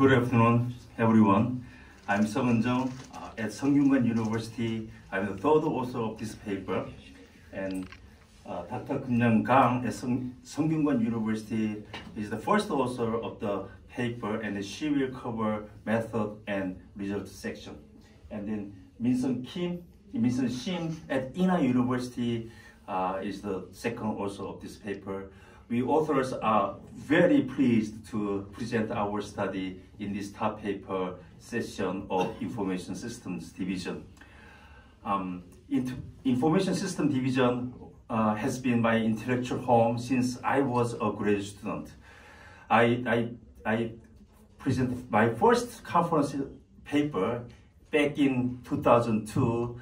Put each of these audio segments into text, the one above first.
Good afternoon, everyone. I'm Seong Eun Jung at Sungkyunkwan University. I'm the third author of this paper. And Dr. Kim Young Kang at Sungkyunkwan University is the first author of the paper, and she will cover method and result section. And then Min Sung Shim at Inha University is the second author of this paper. We authors are very pleased to present our study in this top paper session of Information Systems Division. Information Systems Division has been my intellectual home since I was a graduate student. I presented my first conference paper back in 2002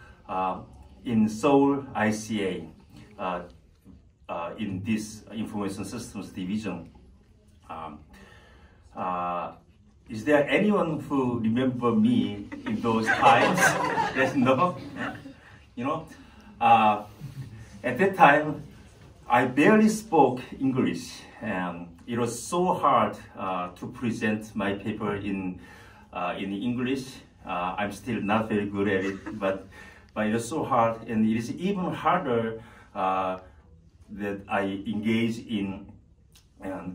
in Seoul, ICA. In this Information Systems Division. Is there anyone who remember me in those times? Yes, no? You know, at that time, I barely spoke English, and it was so hard to present my paper in English. I'm still not very good at it, but it was so hard, and it is even harder that I engage in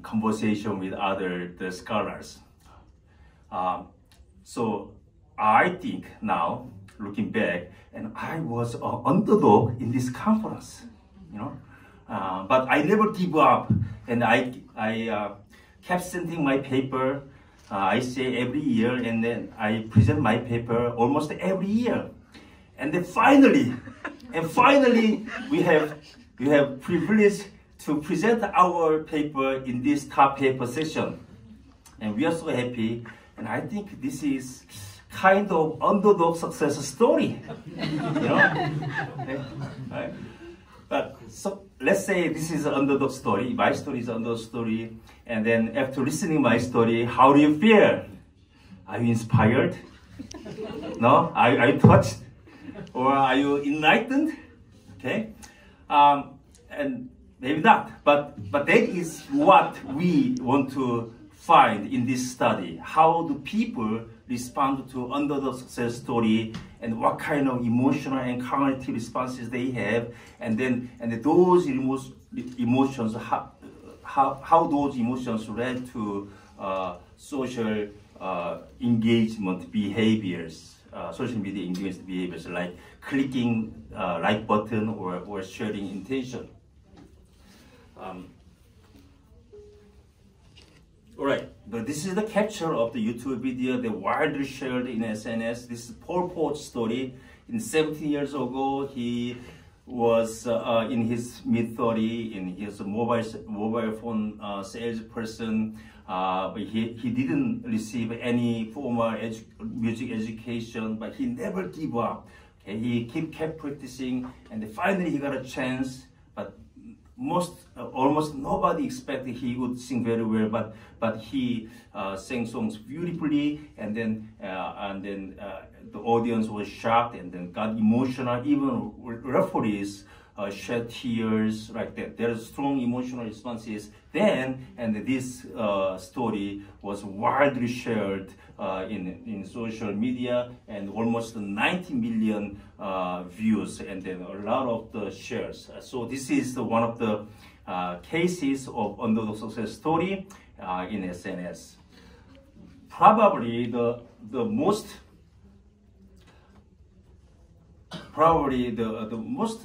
conversation with other scholars. So I think now, looking back, and I was an underdog in this conference, you know. But I never give up, and I kept sending my paper. I say every year, and then I present my paper almost every year, and then finally we have privilege to present our paper in this top paper session, and we are so happy. And I think this is kind of underdog success story, you know. Right? But so let's say this is an underdog story. My story is an underdog story, and then after listening my story, how do you feel? Are you inspired? No? Are you touched? Or are you enlightened? Okay. And maybe not, but that is what we want to find in this study. How do people respond to underdog success story, and what kind of emotional and cognitive responses they have, and then those emotions, how those emotions lead to social engagement behaviors. Social media engagement behaviors like clicking like button or sharing intention. All right, but this is the capture of the YouTube video that widely shared in SNS. This is Paul Potts' story. In 17 years ago, he was in his mid-30s, and he was a mobile phone salesperson. But he didn't receive any formal music education, but he never gave up. Okay? He kept practicing, and finally he got a chance. But almost nobody expected he would sing very well. But he sang songs beautifully, and then the audience was shocked, and then got emotional. Even referees shed tears like that. There are strong emotional responses then, and this story was widely shared in social media, and almost 90 million views, and then a lot of the shares. So this is one of the cases of underdog success story in SNS. Probably the most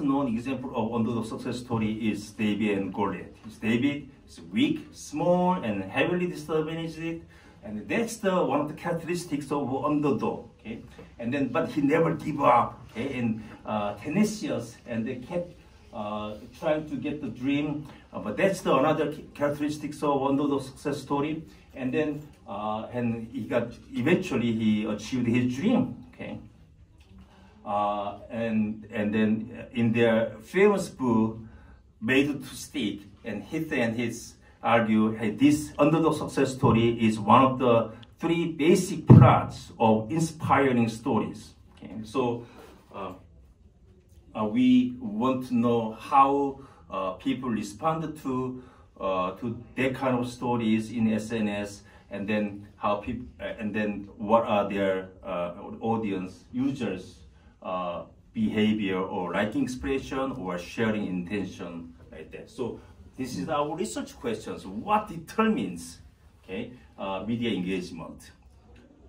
known example of underdog success story is David and Goliath. David is weak, small, and heavily disadvantaged, and that's one of the characteristics of underdog. Okay, and then but he never gave up. Okay, and tenacious, and they kept trying to get the dream. But that's another characteristics of underdog success story. And then and he got eventually he achieved his dream. Okay. And then in their famous book, Made to Stick, and Heath and Heath argue, hey, this underdog success story is one of the three basic plots of inspiring stories. Okay? So we want to know how people responded to that kind of stories in SNS, and then how people, and then what are their audience users' behavior or liking expression or sharing intention, like that. So this is our research questions. What determines, okay, media engagement,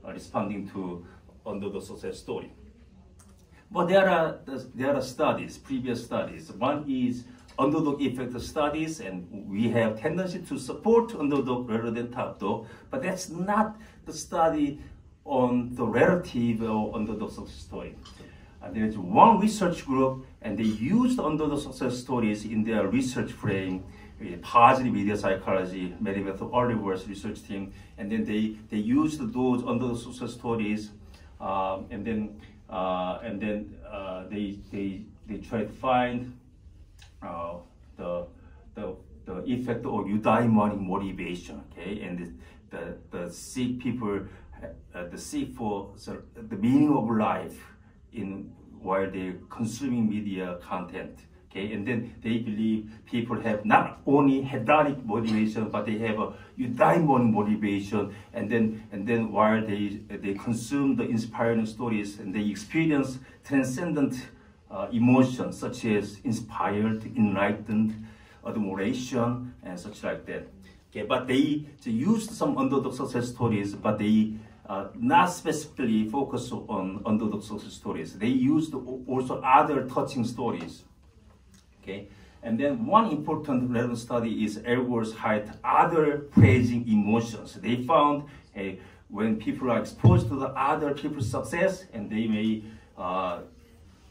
responding to under the social story? But there are studies, previous studies. One is underdog effect studies, and we have tendency to support underdog rather than top dog, but that's not the study on the relative or underdog success story. There's one research group, and they used underdog success stories in their research frame, positive media psychology, Mary Beth Oliver's research team, and then they used those underdog success stories, and then they try to find the effect or eudaimonic motivation, okay, and the seek people, the seek for the meaning of life in while they're consuming media content, okay, and then they believe people have not only hedonic motivation, but they have a eudaimonic motivation, and then while they consume the inspiring stories, and they experience transcendent emotions such as inspired, enlightened, admiration, and such like that. Okay, but they used some underdog success stories, but they not specifically focus on underdog success stories. They used also other touching stories. Okay, and then one important relevant study is Elwood's height, other praising emotions. They found when people are exposed to the other people's success, and they may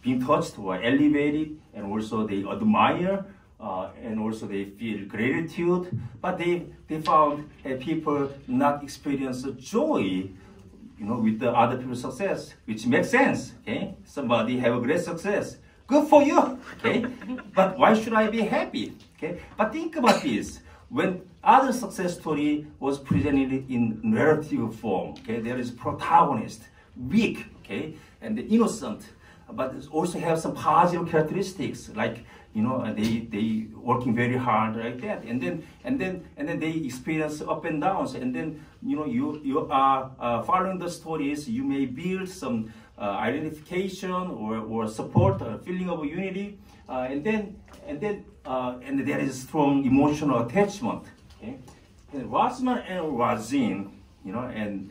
being touched or elevated, and also they admire, and also they feel gratitude, but they found people not experience joy, you know, with the other people's success, which makes sense, okay? Somebody have a great success, good for you, okay? But why should I be happy, okay? But think about this, when other success story was presented in narrative form, okay, there is protagonist, weak, okay, and innocent, but also have some positive characteristics, like, you know, they working very hard like that, and then they experience up and downs, and then, you know, you are following the stories, you may build some identification or support, a feeling of unity, and there is strong emotional attachment. Okay, and Wasserman and Razin, you know, and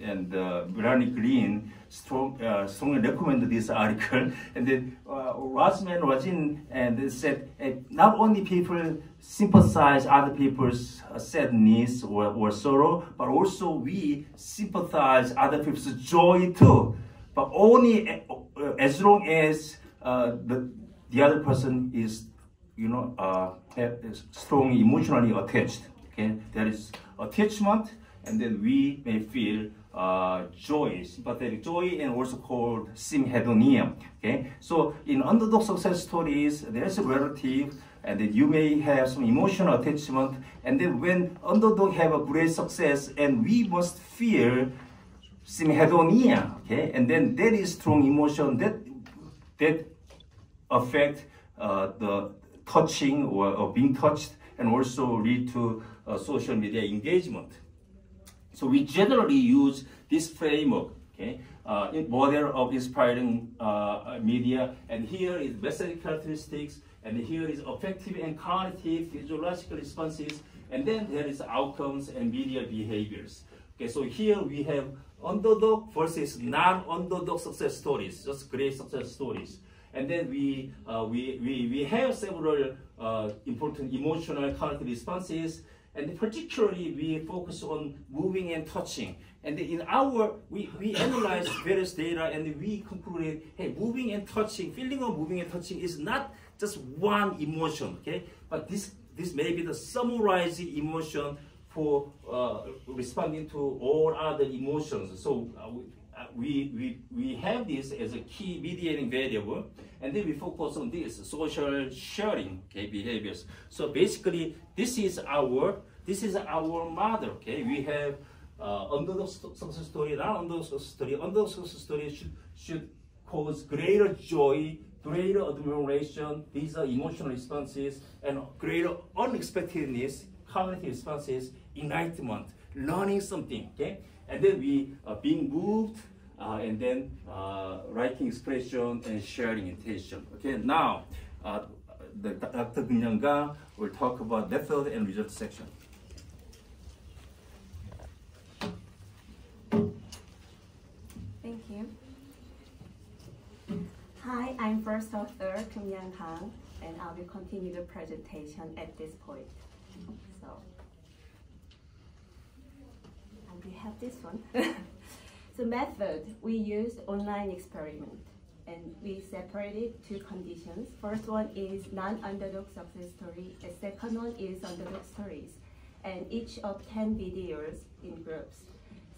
Melanie Green strongly recommended this article, and then Razman Razin and said not only people sympathize other people's sadness or sorrow, but also we sympathize other people's joy too, but only as long as the other person is, you know, strongly emotionally attached. Okay, there is attachment, and then we may feel joy, sympathetic joy, and also called symhedonia. Okay, so in underdog success stories, there's a relative, and then you may have some emotional attachment, and then when underdog have a great success, and we must feel symhedonia. Okay, and then that is strong emotion that affect the touching or being touched, and also lead to social media engagement. So we generally use this framework, okay, model of inspiring media, and here is message characteristics, and here is affective and cognitive physiological responses, and then there is outcomes and media behaviors. Okay, so here we have underdog versus non-underdog success stories, just great success stories, and then we have several important emotional cognitive responses. And particularly, we focus on moving and touching. And in our, we analyze various data, and we concluded, hey, moving and touching, feeling of moving and touching is not just one emotion, okay? But this may be the summarizing emotion for responding to all other emotions. So we have this as a key mediating variable, and then we focus on this social sharing, okay, behaviors. So basically, this is our model. Okay, we have underdog success story, not underdog success story. Underdog success story should cause greater joy, greater admiration. These are emotional responses, and greater unexpectedness, cognitive responses, enlightenment. learning something, okay? And then we being moved, and then writing expression and sharing intention. Okay, now Dr. Geun-Yang Kang will talk about method and result section. Thank you. Hi, I'm First Author Geun-Yang Kang, and I will continue the presentation at this point. So, and we have this one. So method, we used online experiment, and we separated two conditions. First one is non-underdog success story, and second one is underdog stories, and each of 10 videos in groups.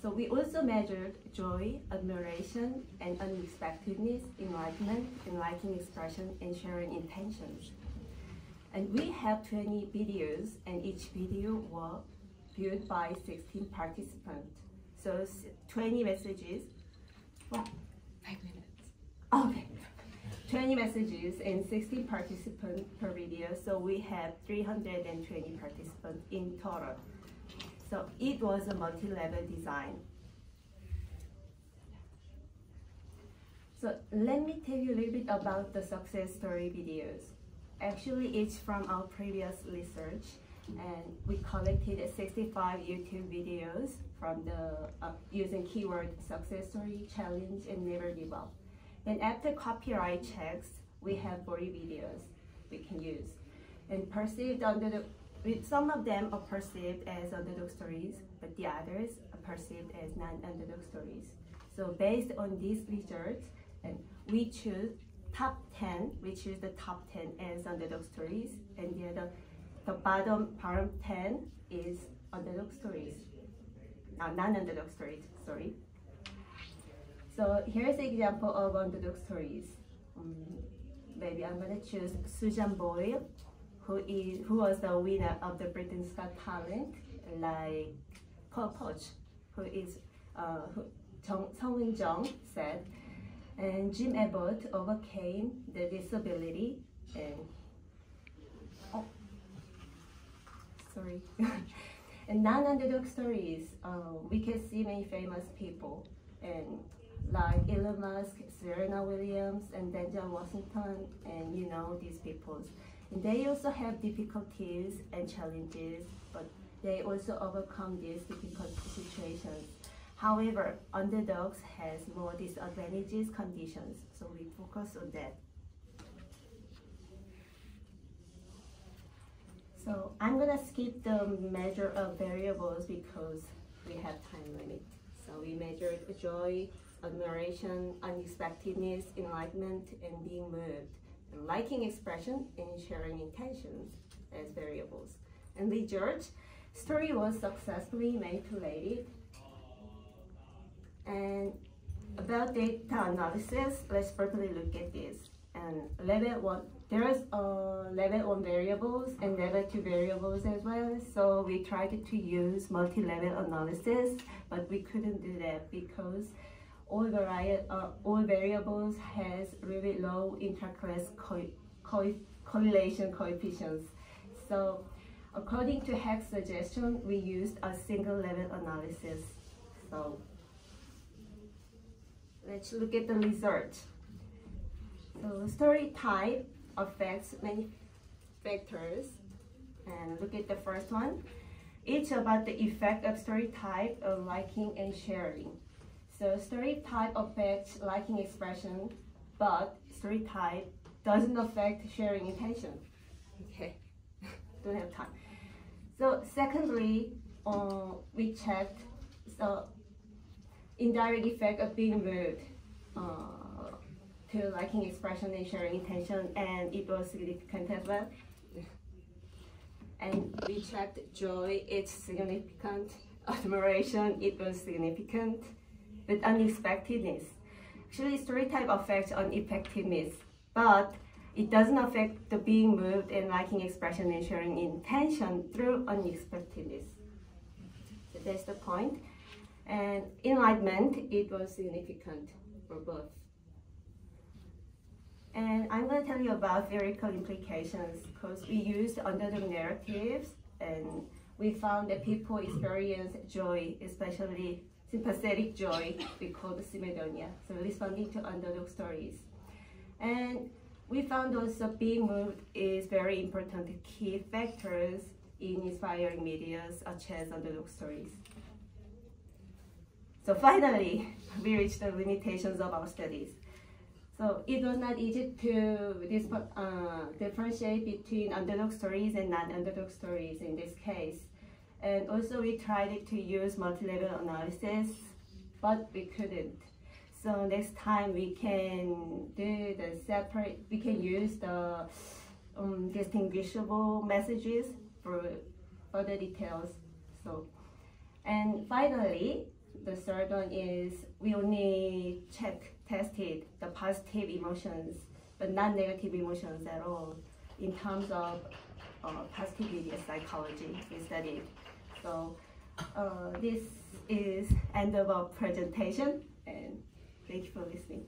So we also measured joy, admiration, and unexpectedness, enlightenment, enlightening expression, and sharing intentions. And we have 20 videos, and each video was viewed by 16 participants. So 20 messages. What? 5 minutes. Okay. 20 messages and 16 participants per video. So we have 320 participants in total. So it was a multi-level design. So let me tell you a little bit about the success story videos. Actually, it's from our previous research, and we collected 65 YouTube videos from the using keyword success story, challenge, and never give up. And after copyright checks, we have 40 videos we can use. And perceived underdog, some of them are perceived as underdog stories, but the others are perceived as non-underdog stories. So based on this research, and we choose top 10, which is the top 10 as underdog stories, and the other, the bottom 10 is underdog stories. Non-underdog stories, sorry. So here's an example of underdog stories. Maybe I'm gonna choose Susan Boyle, who was the winner of the Britain's Got Talent, like Paul Potts, who is Seong Eun Jung said, and Jim Abbott overcame the disability, and oh, sorry. And non-underdog stories, we can see many famous people, and like Elon Musk, Serena Williams, and Denzel Washington, and you know these people. And they also have difficulties and challenges, but they also overcome these difficult situations. However, underdogs has more disadvantages conditions, so we focus on that. So I'm gonna skip the measure of variables because we have time limit. So we measured joy, admiration, unexpectedness, enlightenment, and being moved, and liking expression and sharing intentions as variables. And the judge story was successfully manipulated. And about data analysis, let's further look at this. And level one, there is level one variables and level two variables as well. So we tried to use multi-level analysis, but we couldn't do that because all variables has really low interclass correlation coefficients. So according to Heath's suggestion, we used a single level analysis. So let's look at the result. So story type affects many factors, and look at the first one. It's about the effect of story type of liking and sharing. So story type affects liking expression, but story type doesn't affect sharing intention. Okay, don't have time. So secondly, we checked the indirect effect of being moved to liking expression and sharing intention, and it was significant as well. And we checked joy, it's significant. Admiration, it was significant. With unexpectedness, actually story type affects uneffectiveness, but it doesn't affect the being moved and liking expression and sharing intention through unexpectedness. So that's the point. And enlightenment, it was significant for both. And I'm going to tell you about theoretical implications because we used underdog narratives, and we found that people experience joy, especially sympathetic joy, we call the symhedonia, so responding to underdog stories. And we found also being moved is very important key factors in inspiring media such as underdog stories. So finally, we reached the limitations of our studies. So it was not easy to differentiate between underdog stories and non-underdog stories in this case. And also we tried to use multi-level analysis, but we couldn't. So next time we can do the separate, we can use the distinguishable messages for further details. So, and finally, the third one is we only tested the positive emotions, but not negative emotions at all in terms of positive media psychology we studied. So this is end of our presentation, and thank you for listening.